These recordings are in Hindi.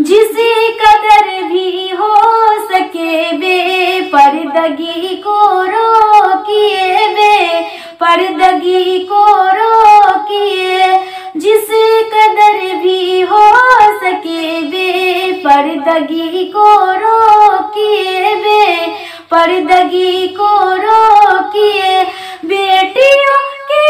जिसे कदर भी हो सके बेपर्दगी को रोकिए, बेपर्दगी को रोकिए। जिसे कदर भी हो सके बेपर्दगी को रोकिए, बेपर्दगी को रोकिए। बेटियों की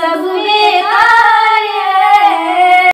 सब